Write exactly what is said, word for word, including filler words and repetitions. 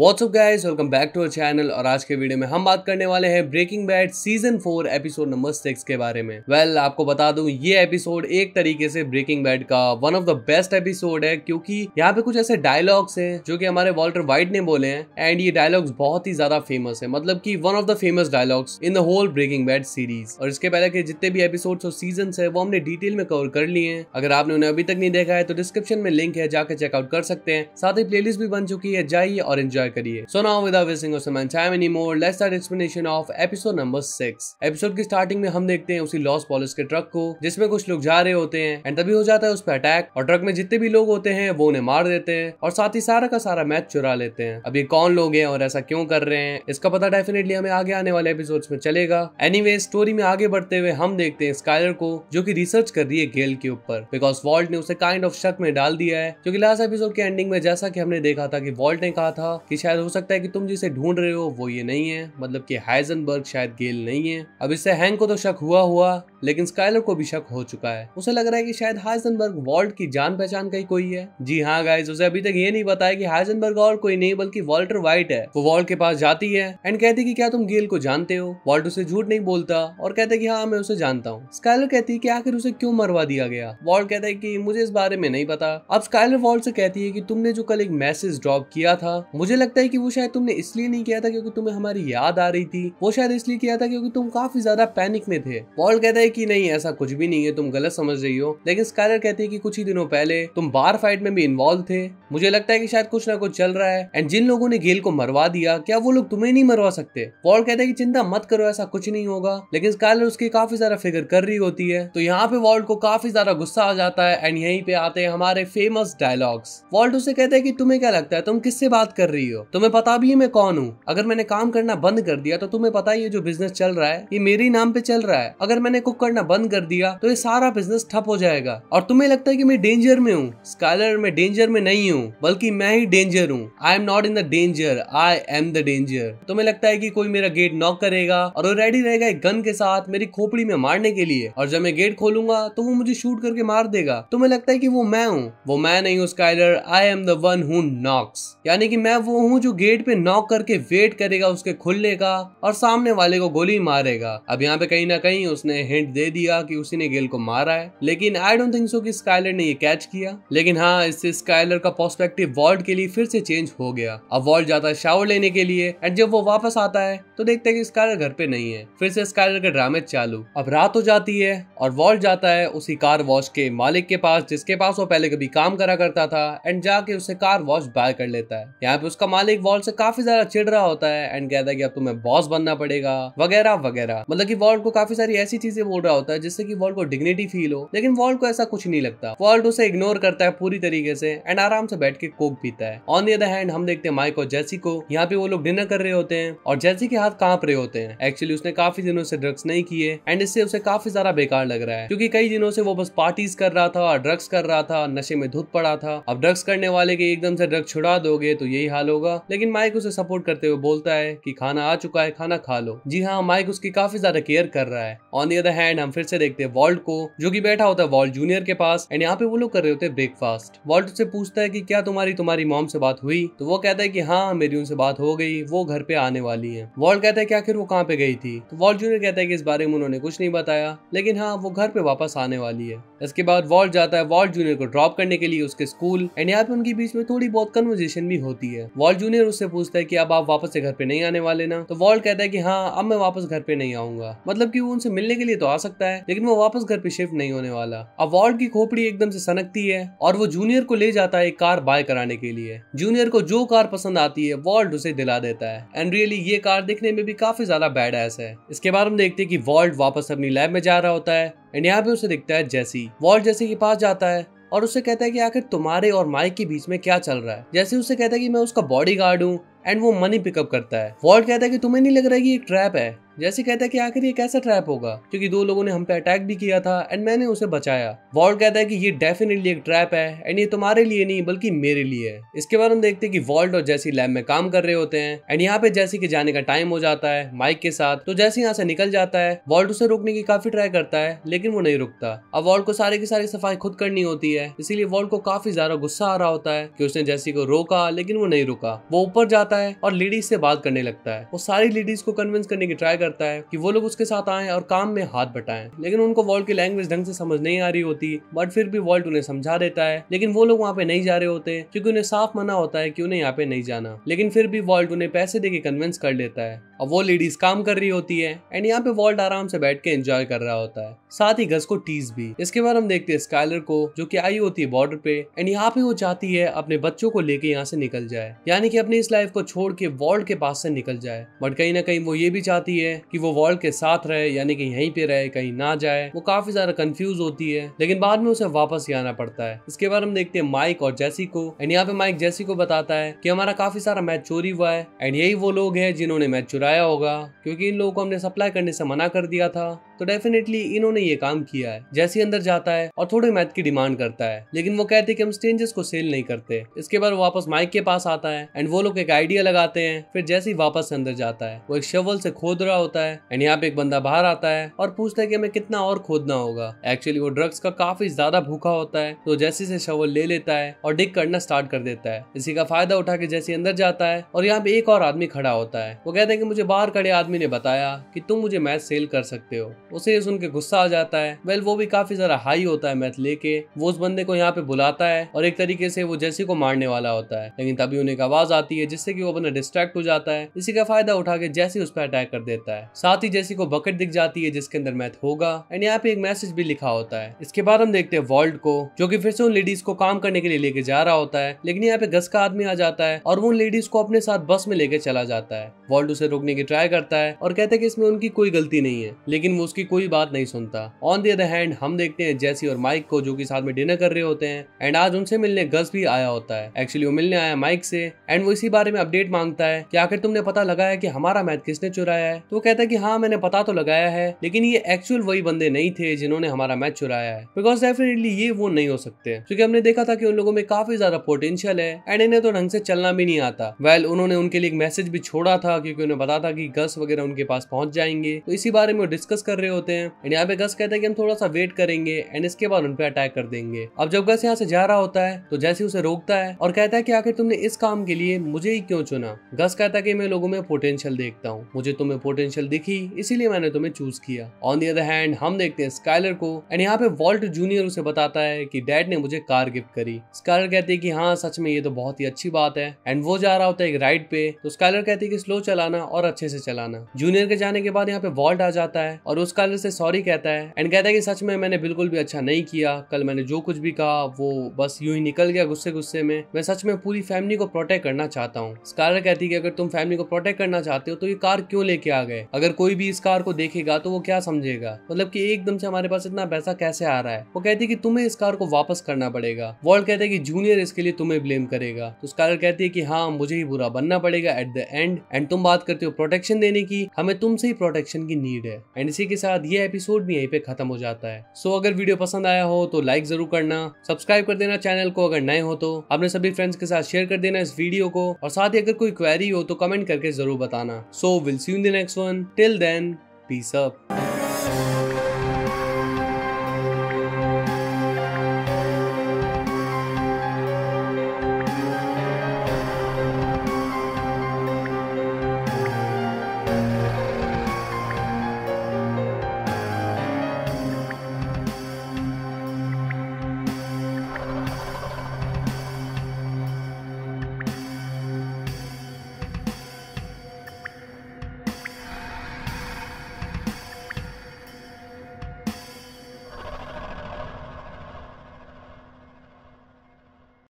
WhatsApp guys, welcome back to our channel. और आज के वीडियो में हम बात करने वाले हैं Breaking Bad season four episode number six के बारे में। वेल well, आपको बता दूं ये एपिसोड एक तरीके से ब्रेकिंग बैड का one of the best episode है, क्योंकि यहाँ पे कुछ ऐसे डायलॉग्स हैं जो कि हमारे वॉल्टर व्हाइट ने बोले हैं एंड ये डायलॉग्स बहुत ही ज्यादा फेमस है, मतलब की one of the famous dialogues in the whole Breaking Bad series. और इसके पहले के जितने भी एपिसोड और सीजन है वो हमने डिटेल में कवर कर लिए हैं। अगर आपने उन्हें अभी तक नहीं देखा है तो डिस्क्रिप्शन में लिंक है, जाके चेकआउट कर सकते हैं। साथ ही प्लेलिस्ट भी बन चुकी है, जाइए और एंजॉय करिए। So now without wasting our time anymore, let's start explanation of episode number six। Episode की स्टार्टिंग में हम देखते हैं उसी लॉस पॉलिस के ट्रक को जिसमें कुछ लोग जा रहे होते हैं एंड तभी हो जाता है उस पर अटैक, और ट्रक में जितने भी लोग होते हैं वो उन्हें मार देते हैं और साथ ही सारा का सारा मैच चुरा लेते हैं। अब ये कौन लोग हैं और ऐसा क्यों कर रहे हैं, इसका पता डेफिनेटली हमें आगे आने वाले एपिसोड्स में चलेगा। एनीवे, स्टोरी में आगे बढ़ते हुए हम देखते हैं स्काइलर को जो की रिसर्च कर रही है गेल के ऊपर, बिकॉज वॉल्ट ने उसे काइंड ऑफ शक में डाल दिया है, क्योंकि लास्ट एपिसोड के एंडिंग में जैसा की हमने देखा था कि वॉल्ट ने कहा था कि शायद हो सकता है कि तुम जिसे ढूंढ रहे हो वो ये नहीं है, मतलब कि हाइजनबर्ग शायद गेल नहीं है। अब इससे हैंक को तो शक हुआ हुआ लेकिन स्काइलर को भी शक हो चुका है। उसे लग रहा है कि शायद हाइजनबर्ग वॉल्ट की जान पहचान का ही कोई है। जी हाँ गाइस, उसे अभी तक ये नहीं पता है कि हाइजनबर्ग और कोई नहीं बल्कि वॉल्टर व्हाइट है। वो वॉल्ट के पास जाती है एंड कहती है कि क्या तुम गेल को जानते हो। वॉल्ट उसे झूठ नहीं बोलता और कहते कि हाँ मैं उसे जानता हूँ। स्काइलर कहती है कि आखिर उसे क्यों मरवा दिया गया। वॉल्ट कहता है कि मुझे इस बारे में नहीं पता। अब स्काइलर वॉल्ट से कहती है कि तुमने जो कल एक मैसेज ड्रॉप किया था मुझे लगता है कि वो शायद तुमने इसलिए नहीं किया था क्योंकि तुम्हें हमारी याद आ रही थी, वो शायद इसलिए किया था क्योंकि तुम काफी ज्यादा पैनिक में थे। वॉल्ट कहता है कि नहीं ऐसा कुछ भी नहीं है, तुम गलत समझ रही हो। लेकिन स्काइलर कहती है कि कुछ ही दिनों पहले तुम बार फाइट में भी इन्वॉल्व थे, मुझे लगता है कि शायद कुछ ना कुछ चल रहा है एंड जिन लोगों ने गेल को मरवा दिया क्या वो लोग तुम्हें नहीं मरवा सकते। वॉल्ट कहता है कि चिंता मत करो, ऐसा कुछ नहीं होगा। लेकिन स्काइलर उसकी काफी ज्यादा फिक्र कर रही होती है, तो यहाँ पे वॉल्ट को काफी ज्यादा गुस्सा आ जाता है एंड यहीं पे आते हैं हमारे फेमस डायलॉग्स। वॉल्ट उसे कहता है कि तुम्हें क्या लगता है तुम किससे बात कर रही हो, तुम्हें पता भी है मैं कौन हूँ। अगर मैंने काम करना बंद कर दिया तो तुम्हें पता ये जो बिजनेस चल रहा है ये मेरे नाम पे चल रहा है। अगर मैंने कुक करना बंद कर दिया तो ये सारा बिजनेस ठप हो जाएगा, और तुम्हें लगता है कि मैं डेंजर में हूँ। स्काइलर मैं डेंजर में नहीं हूँ बल्कि मैं ही डेंजर हूँ। I am not in the danger, I am the danger. तुम्हें लगता है कि कोई मेरा गेट नॉक करेगा और वो रेडी रहेगा एक गन के साथ मेरी खोपड़ी में मारने के लिए, और जब मैं गेट खोलूंगा तो वो मुझे शूट करके मार देगा। तुम्हें लगता है कि वो मैं हूँ, वो मैं नहीं हूँ Skyler, I am the one who knocks. यानी कि मैं वो हूँ जो गेट पे नॉक करके वेट करेगा उसके खुलने का और सामने वाले को गोली मारेगा। अब यहाँ पे कहीं ना कहीं उसने हिंट दे दिया कि उसी ने गेल को मारा है, लेकिन आई डोंट थिंक सो कि स्काइलर ने ये कैच किया। लेकिन हाँ, इससे स्काइलर का पर्सपेक्टिव वॉल्ट के लिए फिर से चेंज हो गया। अब वॉल्ट जाता है शावर लेने के लिए एंड जब वो वापस आता है तो देखते है कि स्काइलर घर पे नहीं है। फिर से स्काइलर के ड्रामे चालू। अब रात हो जाती है और वॉल्ट जाता है उसी कार वॉश के मालिक के पास जिसके पास वो पहले कभी काम करा करता था एंड जाके उससे कार वॉश बाय कर लेता है। यहाँ पे उसका मालिक वॉल्ट से काफी ज्यादा चिढ़ रहा होता है एंड कहता है कि अब तुम्हें बॉस बनना पड़ेगा वगैरह वगैरह, मतलब कि वॉल्ट को काफी सारी ऐसी चीजें बोल रहा होता है जिससे कि वॉल्ट को डिग्निटी फील हो। लेकिन वॉल्ट को ऐसा कुछ नहीं लगता, वॉल्ट उसे इग्नोर करता है पूरी तरीके से एंड आराम से बैठ के कोक पीता है। ऑन द अदर हैंड हम देखते हैं माइक और जेसी को। यहाँ पे वो लोग डिनर कर रहे होते हैं और जेसी के हाथ कांप रहे होते हैं। एक्चुअली उसने काफी दिनों से ड्रग्स नहीं किए एंड इससे उसे काफी ज्यादा बेकार लग रहा है, क्योंकि कई दिनों से वो बस पार्टीज कर रहा था, ड्रग्स कर रहा था, नशे में धुत पड़ा था। अब ड्रग्स करने वाले के एकदम से ड्रग्स छुड़ा दोगे तो यही हाल होगा। लेकिन माइक उसे सपोर्ट करते हुए बोलता है कि खाना आ चुका है, खाना खा लो। जी हाँ, माइक उसकी काफी ज्यादा केयर कर रहा है। ऑन द अदर हैंड हम फिर से देखते हैं वॉल्ट को जो कि बैठा होता है वॉल्ट जूनियर के पास एंड यहाँ पे वो लोग कर रहे होते हैं ब्रेकफास्ट। वॉल्ट उससे पूछता है कि क्या तुम्हारी तुम्हारी मॉम से बात हुई, तो वो कहता है कि हाँ मेरी उनसे बात हो गई, वो घर पे आने वाली है। वॉल्ट कहता है कि आखिर वो कहाँ पे गई थी, तो वॉल्ट जूनियर कहता है कि इस बारे में उन्होंने कुछ नहीं बताया, लेकिन हाँ वो घर पे वापस आने वाली है। इसके बाद वॉल्ट जाता है वॉल्ट जूनियर को ड्रॉप करने के लिए उसके स्कूल एंड यहाँ पे उनके बीच में थोड़ी बहुत कन्वर्सेशन भी होती है। वॉल्ट जूनियर उससे पूछता है कि अब आप वापस से घर पे नहीं आने वाले ना, तो वॉल्ट कहता है कि हाँ अब मैं वापस घर पे नहीं आऊंगा, मतलब कि वो उनसे मिलने के लिए तो आ सकता है लेकिन वो वापस घर पे शिफ्ट नहीं होने वाला। अब वॉल्ट की खोपड़ी एकदम से सनकती है और वो जूनियर को ले जाता है एक कार बाय कराने के लिए। जूनियर को जो कार पसंद आती है वॉल्ट उसे दिला देता है एंड रियली ये कार दिखने में भी काफी ज्यादा बैडएस है। इसके बाद हम देखते हैं कि वॉल्ट वापस अपनी लैब में जा रहा होता है एंड यहाँ पे उसे दिखता है जेसी। वॉल्ट जेसी के पास जाता है और उससे कहता है कि आखिर तुम्हारे और माइक के बीच में क्या चल रहा है। जेसी उससे कहता है कि मैं उसका बॉडीगार्ड हूँ एंड वो मनी पिकअप करता है। वॉल्ट कहता है कि तुम्हें नहीं लग रहा है कि एक ट्रैप है, जैसे कहता है कि आखिर ये कैसा ट्रैप होगा क्योंकि दो लोगों ने हम पे अटैक भी किया था एंड मैंने उसे बचाया। वॉल्ट कहता है कि ये डेफिनेटली एक ट्रैप है एंड ये तुम्हारे लिए नहीं बल्कि मेरे लिए है। इसके बाद हम देखते हैं कि वॉल्ट और जेसी लैब में काम कर रहे होते हैं एंड यहाँ पे जेसी के जाने का टाइम हो जाता है माइक के साथ, तो जेसी यहाँ से निकल जाता है। वॉल्ट उसे रोकने की काफी ट्राई करता है लेकिन वो नहीं रुकता। अब वॉल्ट को सारी की सारी सफाई खुद करनी होती है, इसीलिए वॉल्ट को काफी ज्यादा गुस्सा आ रहा होता है कि उसने जेसी को रोका लेकिन वो नहीं रुका। वो ऊपर जाता है और लेडीज से बात करने लगता है। वो सारी लेडीज को कन्विंस करने की ट्राई करता है कि वो लोग उसके साथ आएं और काम में हाथ बटाएं, लेकिन उनको वॉल्ट की लैंग्वेज ढंग से समझ नहीं आ रही होती। बट फिर भी वॉल्ट उन्हें समझा देता है लेकिन वो लोग वहाँ पे नहीं जा रहे होते क्योंकि उन्हें साफ मना होता है कि उन्हें यहाँ पे नहीं जाना। लेकिन फिर भी वॉल्ट उन्हें पैसे देके कन्विंस कर लेता है और वो लेडीज काम कर रही होती है एंड यहाँ पे वॉल्ट आराम से बैठ के एंजॉय कर रहा होता है, साथ ही गस को टीज भी। इसके बाद हम देखते हैं स्काइलर को जो कि आई होती है बॉर्डर पे एंड यहाँ पे वो चाहती है अपने बच्चों को लेके यहाँ से निकल जाए, यानी कि अपनी इस लाइफ को छोड़ के वॉल्ट के पास से निकल जाए। बट कहीं ना कहीं वो ये भी चाहती है कि वो वॉल्ट के साथ रहे, यानी कि यहीं पे रहे, कहीं ना जाए। वो काफी ज्यादा कंफ्यूज होती है लेकिन बाद में उसे वापस ही आना पड़ता है। इसके बाद हम देखते हैं माइक और जेसी को एंड यहाँ पे माइक जेसी को बताता है कि हमारा काफी सारा मैच चोरी हुआ है एंड यही वो लोग है जिन्होंने मैच चुराया होगा क्योंकि इन लोगों को हमने सप्लाई करने से मना कर दिया था, तो डेफिनेटली इन्होंने ये काम किया है। जेसी अंदर जाता है और थोड़े मैथ की डिमांड करता है लेकिन वो कहते हैं कि हम स्ट्रेंजर्स को सेल नहीं करते। इसके बाद वापस माइक के पास आता है एंड वो लोग एक आइडिया लगाते हैं। फिर जेसी वापस अंदर जाता है, वो एक शवल से खोद रहा होता है एंड यहाँ पे एक बंदा बाहर आता है और पूछता है कि हमें कितना और खोदना होगा। एक्चुअली वो ड्रग्स का काफी ज्यादा भूखा होता है तो जेसी से शवल ले लेता है और डिग करना स्टार्ट कर देता है। इसी का फायदा उठा के जेसी अंदर जाता है और यहाँ पे एक और आदमी खड़ा होता है। वो कहते हैं कि मुझे बाहर खड़े आदमी ने बताया कि तुम मुझे मैथ सेल कर सकते हो। उसे सुन के गुस्सा आ जाता है। वेल वो भी काफी ज्यादा हाई होता है मैथ लेके। वो उस बंदे को यहाँ पे बुलाता है और एक तरीके से वो जेसी को मारने वाला होता है लेकिन तभी उन्हें एक आवाज आती है जिससे कि वो बंदा डिस्ट्रैक्ट हो जाता है। इसी का फायदा उठा के जेसी उस पर अटैक कर देता है। साथ ही जेसी को बकेट दिख जाती है जिसके अंदर मैथ होगा एंड यहाँ पे एक मैसेज भी लिखा होता है। इसके बाद हम देखते हैं वॉल्ट को जो की फिर से उन लेडीज को काम करने के लिए लेके जा रहा होता है लेकिन यहाँ पे गस का आदमी आ जाता है और वो उन लेडीज को अपने साथ बस में लेके चला जाता है। वॉल्ट उसे रोकने की ट्राई करता है और कहता है कि इसमें उनकी कोई गलती नहीं है लेकिन वो उसकी कोई बात नहीं सुनता। ऑन द अदर हैंड हम देखते हैं जेसी और माइक को जो कि साथ में डिनर कर रहे होते हैं एंड आज उनसे मिलने गस भी आया होता है। एक्चुअली वो मिलने आया माइक से एंड वो इसी बारे में अपडेट मांगता है कि आखिर तुमने पता लगाया कि हमारा मैथ किसने चुराया है। तो वो कहता है कि हाँ मैंने पता तो लगाया है लेकिन ये एक्चुअल वही बंदे नहीं थे जिन्होंने हमारा मैथ चुराया है, बिकॉज डेफिनेटली ये वो नहीं हो सकते क्योंकि हमने देखा था कि उन लोगों में काफी ज्यादा पोटेंशियल है एंड इन्हें तो ढंग से चलना भी नहीं आता। वेल उन्होंने उनके लिए एक मैसेज भी छोड़ा था क्योंकि उन्हें पता था कि गस वगैरह उनके पास पहुंच जाएंगे, तो इसी बारे में वो डिस्कस कर रहे होते हैं एंड यहाँ पे गस कहता है कि हम थोड़ा सा वेट करेंगे एंड इसके बाद उन पे अटैक कर देंगे। अब जब गस यहाँ से जा रहा होता है तो जेसी उसे रोकता है और कहता है कि आखिर तुमने इस काम के लिए मुझे ही क्यों चुना। गस कहता है कि मैं लोगों में पोटेंशियल देखता हूँ, मुझे तुम्हें पोटेंशियल दिखी इसीलिए मैंने तुम्हें चूज किया। ऑन द अदर हैंड हम देखते हैं स्काइलर को एंड यहाँ पे वॉल्ट जूनियर उसे बताता है कि डैड ने मुझे कार गिफ्ट करी। स्काइलर कहती है कि हाँ सच में ये तो बहुत ही अच्छी बात है एंड वो जा रहा होता है एक राइड पे, तो स्काइलर कहती है कि स्लो चलाना और अच्छे से चलाना। जूनियर के जाने के बाद यहाँ पे वॉल्ट आ जाता है और उस स्काइलर से सॉरी कहता है एंड कहता है कि सच में मैंने बिल्कुल भी अच्छा नहीं किया, कल मैंने जो कुछ भी कहा वो बस यूं ही निकल गया गुस्से गुस्से में। मैं सच में पूरी फैमिली को प्रोटेक्ट करना चाहता हूँ। स्काइलर कहती है कि अगर तुम फैमिली को प्रोटेक्ट करना चाहते हो तो ये कार क्यों लेके आ गए, अगर कोई भी इस कार को देखेगा तो वो क्या समझेगा, मतलब कि एकदम से हमारे पास इतना पैसा कैसे आ रहा है। वो कहती है कि तुम्हें इस कार को वापस करना पड़ेगा। वॉल्ट कहते हैं कि जूनियर इसके लिए तुम्हें ब्लेम करेगा, तो स्काइलर कहती है कि हाँ मुझे ही बुरा बनना पड़ेगा एट द एंड एंड तुम बात करते हो प्रोटेक्शन देने की, हमें तुमसे ही प्रोटेक्शन की नीड है। एंड इसी के साथ ये एपिसोड भी यहीं पे खत्म हो जाता है। सो so, अगर वीडियो पसंद आया हो तो लाइक जरूर करना, सब्सक्राइब कर देना चैनल को अगर नए हो तो, अपने सभी फ्रेंड्स के साथ शेयर कर देना इस वीडियो को और साथ ही अगर कोई क्वेरी हो तो कमेंट करके जरूर बताना। So will see you in the next one, till then peace up.